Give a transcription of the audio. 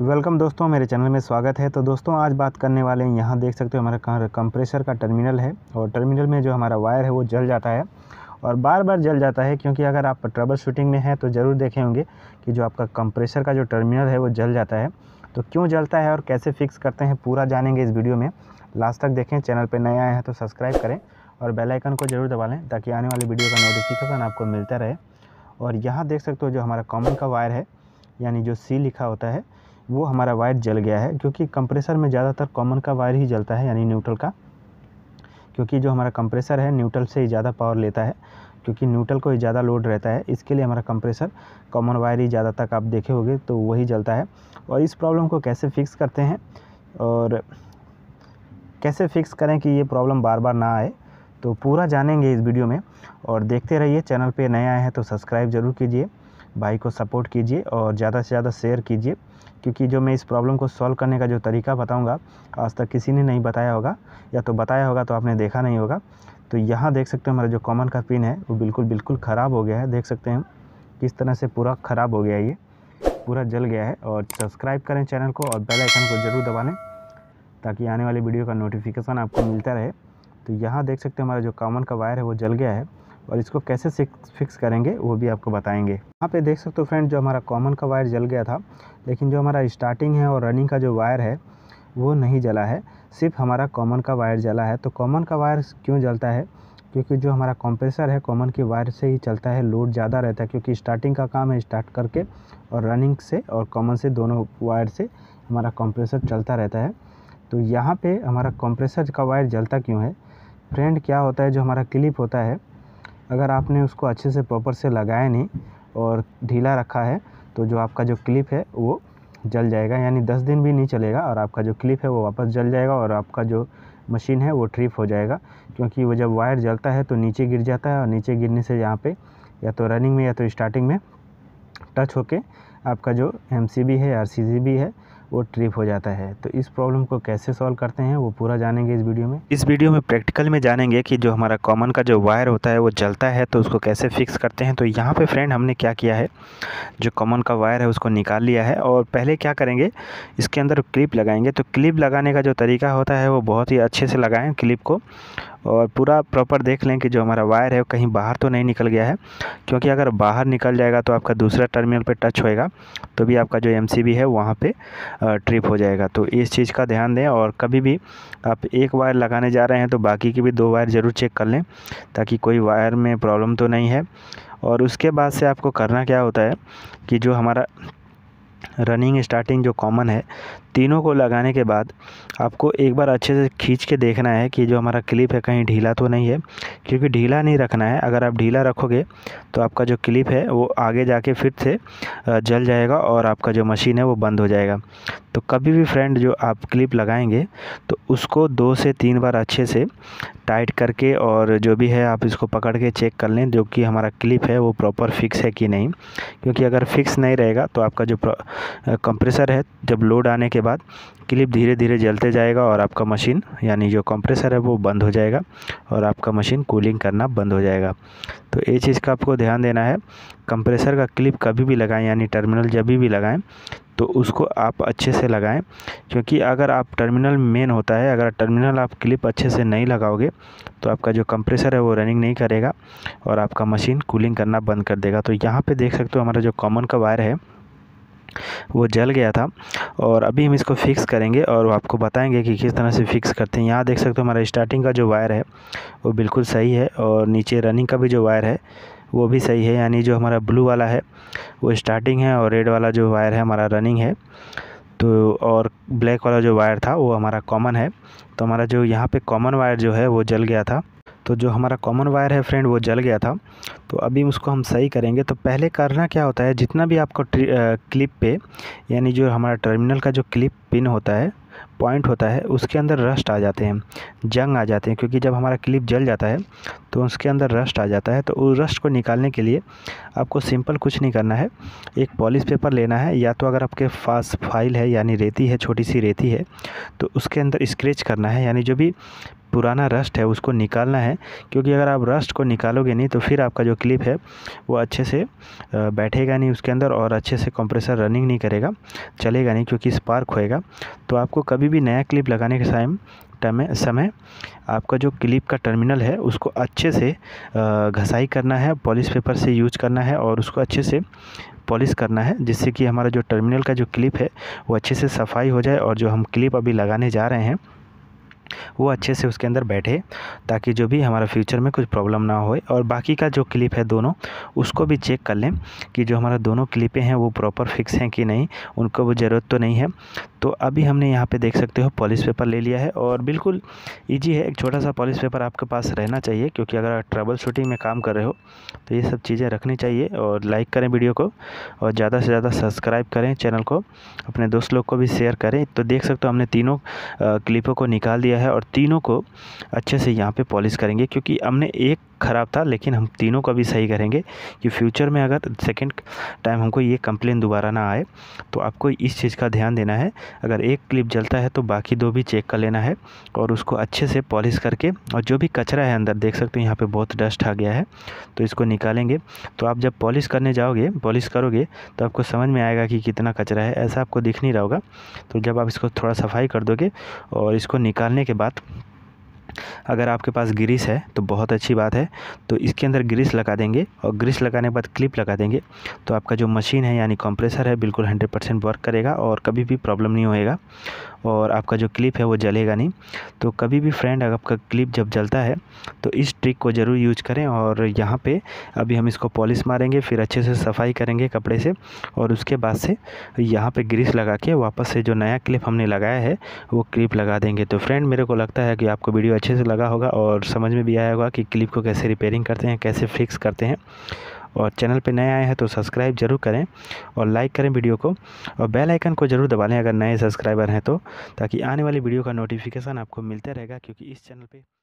Welcome दोस्तों, मेरे channel में स्वागत है। तो दोस्तों आज बात करने वाले हैं, यहाँ देख सकते हो हमारा कंप्रेसर का टर्मिनल है और टर्मिनल में जो हमारा वायर है वो जल जाता है और बार बार जल जाता है, क्योंकि अगर आप ट्रबल शूटिंग में हैं तो ज़रूर देखे होंगे कि जो आपका कंप्रेसर का जो टर्मिनल है वो जल जाता है। तो क्यों जलता है और कैसे फिक्स करते हैं पूरा जानेंगे इस वीडियो में, लास्ट तक देखें। चैनल पर नए आए हैं तो सब्सक्राइब करें और बेल आइकन को जरूर दबा लें ताकि आने वाली वीडियो का नोटिफिकेशन आपको मिलता रहे। और यहाँ देख सकते हो जो हमारा कॉमन का वायर है, यानी जो सी लिखा होता है, वो हमारा वायर जल गया है, क्योंकि कंप्रेसर में ज़्यादातर कॉमन का वायर ही जलता है, यानी न्यूट्रल का, क्योंकि जो हमारा कंप्रेसर है न्यूट्रल से ही ज़्यादा पावर लेता है, क्योंकि न्यूट्रल को ज़्यादा लोड रहता है। इसके लिए हमारा कंप्रेसर कॉमन वायर ही ज़्यादा तक आप देखे होंगे, तो वही जलता है। और इस प्रॉब्लम को कैसे फिक्स करते हैं और कैसे फिक्स करें कि ये प्रॉब्लम बार बार ना आए, तो पूरा जानेंगे इस वीडियो में। और देखते रहिए, चैनल पर नए आए हैं तो सब्सक्राइब ज़रूर कीजिए, भाई को सपोर्ट कीजिए और ज़्यादा से ज़्यादा शेयर कीजिए, क्योंकि जो मैं इस प्रॉब्लम को सॉल्व करने का जो तरीका बताऊंगा आज तक किसी ने नहीं बताया होगा, या तो बताया होगा तो आपने देखा नहीं होगा। तो यहाँ देख सकते हो हमारा जो कॉमन का पिन है वो बिल्कुल ख़राब हो गया है, देख सकते हैं किस तरह से पूरा ख़राब हो गया है, ये पूरा जल गया है। और सब्सक्राइब करें चैनल को और बेल आइकन को ज़रूर दबा लें ताकि आने वाली वीडियो का नोटिफिकेशन आपको मिलता रहे। तो यहाँ देख सकते हैं हमारा जो कॉमन का वायर है वो जल गया है और इसको कैसे फिक्स करेंगे वो भी आपको बताएंगे। यहाँ पे देख सकते हो फ्रेंड, जो हमारा कॉमन का वायर जल गया था, लेकिन जो हमारा स्टार्टिंग है और रनिंग का जो वायर है वो नहीं जला है, सिर्फ हमारा कॉमन का वायर जला है। तो कॉमन का वायर क्यों जलता है, क्योंकि जो हमारा कंप्रेसर है कॉमन के वायर से ही चलता है, लोड ज़्यादा रहता है, क्योंकि स्टार्टिंग का काम है स्टार्ट करके, और रनिंग से और कॉमन से दोनों वायर से हमारा कंप्रेसर चलता रहता है। तो यहाँ पे हमारा कंप्रेसर का वायर जलता क्यों है फ्रेंड, क्या होता है, जो हमारा क्लिप होता है अगर आपने उसको अच्छे से प्रॉपर से लगाया नहीं और ढीला रखा है तो जो आपका जो क्लिप है वो जल जाएगा, यानी 10 दिन भी नहीं चलेगा और आपका जो क्लिप है वो वापस जल जाएगा और आपका जो मशीन है वो ट्रिप हो जाएगा, क्योंकि वो जब वायर जलता है तो नीचे गिर जाता है और नीचे गिरने से यहाँ पे या तो रनिंग में या तो स्टार्टिंग में टच होके आपका जो MCB है RCCB है वो ट्रिप हो जाता है। तो इस प्रॉब्लम को कैसे सॉल्व करते हैं वो पूरा जानेंगे इस वीडियो में। इस वीडियो में प्रैक्टिकल में जानेंगे कि जो हमारा कॉमन का जो वायर होता है वो जलता है तो उसको कैसे फिक्स करते हैं। तो यहाँ पे फ्रेंड हमने क्या किया है, जो कॉमन का वायर है उसको निकाल लिया है और पहले क्या करेंगे, इसके अंदर क्लिप लगाएंगे। तो क्लिप लगाने का जो तरीका होता है वो बहुत ही अच्छे से लगाएँ क्लिप को और पूरा प्रॉपर देख लें कि जो हमारा वायर है वो कहीं बाहर तो नहीं निकल गया है, क्योंकि अगर बाहर निकल जाएगा तो आपका दूसरा टर्मिनल पर टच होएगा तो भी आपका जो MCB है वहाँ पे ट्रिप हो जाएगा। तो इस चीज़ का ध्यान दें और कभी भी आप एक वायर लगाने जा रहे हैं तो बाकी के भी दो वायर ज़रूर चेक कर लें ताकि कोई वायर में प्रॉब्लम तो नहीं है। और उसके बाद से आपको करना क्या होता है कि जो हमारा रनिंग स्टार्टिंग जो कॉमन है तीनों को लगाने के बाद आपको एक बार अच्छे से खींच के देखना है कि जो हमारा क्लिप है कहीं ढीला तो नहीं है, क्योंकि ढीला नहीं रखना है। अगर आप ढीला रखोगे तो आपका जो क्लिप है वो आगे जाके फिर से जल जाएगा और आपका जो मशीन है वो बंद हो जाएगा। तो कभी भी फ्रेंड जो आप क्लिप लगाएंगे तो उसको 2 से 3 बार अच्छे से टाइट करके और जो भी है आप इसको पकड़ के चेक कर लें जो कि हमारा क्लिप है वो प्रॉपर फिक्स है कि नहीं, क्योंकि अगर फिक्स नहीं रहेगा तो आपका जो कंप्रेसर है जब लोड आने के बाद क्लिप धीरे धीरे जलते जाएगा और आपका मशीन यानी जो कंप्रेसर है वो बंद हो जाएगा और आपका मशीन कूलिंग करना बंद हो जाएगा। तो ये चीज़ का आपको ध्यान देना है, कंप्रेसर का क्लिप कभी भी लगाएं, यानी टर्मिनल जब भी लगाएं तो उसको आप अच्छे से लगाएं, क्योंकि अगर आप टर्मिनल मेन होता है, अगर टर्मिनल आप क्लिप अच्छे से नहीं लगाओगे तो आपका जो कंप्रेसर है वो रनिंग नहीं करेगा और आपका मशीन कूलिंग करना बंद कर देगा। तो यहाँ पे देख सकते हो हमारा जो कॉमन का वायर है वो जल गया था और अभी हम इसको फिक्स करेंगे और आपको बताएंगे कि किस तरह से फिक्स करते हैं। यहाँ देख सकते हो हमारा स्टार्टिंग का जो वायर है वो बिल्कुल सही है और नीचे रनिंग का भी जो वायर है वो भी सही है, यानी जो हमारा ब्लू वाला है वो स्टार्टिंग है और रेड वाला जो वायर है हमारा रनिंग है, तो और ब्लैक वाला जो वायर था वो हमारा कॉमन है। तो हमारा जो यहाँ पे कॉमन वायर जो है वो जल गया था, तो जो हमारा कॉमन वायर है फ्रेंड वो जल गया था, तो अभी उसको हम सही करेंगे। तो पहले करना क्या होता है, जितना भी आपको क्लिप पे यानी जो हमारा टर्मिनल का जो क्लिप पिन होता है पॉइंट होता है उसके अंदर रस्ट आ जाते हैं, जंग आ जाते हैं, क्योंकि जब हमारा क्लिप जल जाता है तो उसके अंदर रस्ट आ जाता है। तो उस रस्ट को निकालने के लिए आपको सिंपल कुछ नहीं करना है, एक पॉलिश पेपर लेना है, या तो अगर आपके पास फाइल है यानी रेती है, छोटी सी रेती है, तो उसके अंदर स्क्रैच करना है, यानी जो भी पुराना रस्ट है उसको निकालना है, क्योंकि अगर आप रस्ट को निकालोगे नहीं तो फिर आपका जो क्लिप है वो अच्छे से बैठेगा नहीं उसके अंदर, और अच्छे से कंप्रेसर रनिंग नहीं करेगा, चलेगा नहीं क्योंकि स्पार्क होएगा। तो आपको कभी भी नया क्लिप लगाने के समय आपका जो क्लिप का टर्मिनल है उसको अच्छे से घसाई करना है, पॉलिश पेपर से यूज करना है और उसको अच्छे से पॉलिश करना है, जिससे कि हमारा जो टर्मिनल का जो क्लिप है वो अच्छे से सफाई हो जाए और जो हम क्लिप अभी लगाने जा रहे हैं वो अच्छे से उसके अंदर बैठे, ताकि जो भी हमारा फ्यूचर में कुछ प्रॉब्लम ना होए। और बाकी का जो क्लिप है दोनों उसको भी चेक कर लें कि जो हमारा दोनों क्लिपें हैं वो प्रॉपर फिक्स हैं कि नहीं, उनको वो ज़रूरत तो नहीं है। तो अभी हमने यहाँ पे देख सकते हो पॉलिश पेपर ले लिया है और बिल्कुल ईजी है, एक छोटा सा पॉलिश पेपर आपके पास रहना चाहिए, क्योंकि अगर आप ट्रबल शूटिंग में काम कर रहे हो तो ये सब चीज़ें रखनी चाहिए। और लाइक करें वीडियो को और ज़्यादा से ज़्यादा सब्सक्राइब करें चैनल को, अपने दोस्त लोग को भी शेयर करें। तो देख सकते हो हमने तीनों क्लिपों को निकाल दिया है और तीनों को अच्छे से यहाँ पे पॉलिश करेंगे, क्योंकि हमने एक ख़राब था लेकिन हम तीनों का भी सही करेंगे कि फ्यूचर में अगर सेकंड टाइम हमको ये कंप्लेन दोबारा ना आए। तो आपको इस चीज़ का ध्यान देना है, अगर एक क्लिप जलता है तो बाकी दो भी चेक कर लेना है और उसको अच्छे से पॉलिश करके, और जो भी कचरा है अंदर देख सकते हो यहाँ पे बहुत डस्ट आ गया है तो इसको निकालेंगे। तो आप जब पॉलिश करने जाओगे, पॉलिश करोगे तो आपको समझ में आएगा कि कितना कचरा है, ऐसा आपको दिख नहीं रहा होगा। तो जब आप इसको थोड़ा सफाई कर दोगे और इसको निकालने के बाद अगर आपके पास ग्रीस है तो बहुत अच्छी बात है, तो इसके अंदर ग्रीस लगा देंगे और ग्रीस लगाने के बाद क्लिप लगा देंगे, तो आपका जो मशीन है यानी कंप्रेसर है बिल्कुल 100% वर्क करेगा और कभी भी प्रॉब्लम नहीं होएगा और आपका जो क्लिप है वो जलेगा नहीं। तो कभी भी फ्रेंड अगर आपका क्लिप जब जलता है तो इस ट्रिक को ज़रूर यूज करें। और यहाँ पे अभी हम इसको पॉलिश मारेंगे, फिर अच्छे से सफाई करेंगे कपड़े से और उसके बाद से यहाँ पे ग्रीस लगा के वापस से जो नया क्लिप हमने लगाया है वो क्लिप लगा देंगे। तो फ्रेंड मेरे को लगता है कि आपको वीडियो अच्छे से लगा होगा और समझ में भी आया होगा कि क्लिप को कैसे रिपेयरिंग करते हैं, कैसे फिक्स करते हैं। और चैनल पे नए आए हैं तो सब्सक्राइब ज़रूर करें और लाइक करें वीडियो को और बेल आइकन को ज़रूर दबा लें अगर नए सब्सक्राइबर हैं तो, ताकि आने वाली वीडियो का नोटिफिकेशन आपको मिलते रहेगा, क्योंकि इस चैनल पे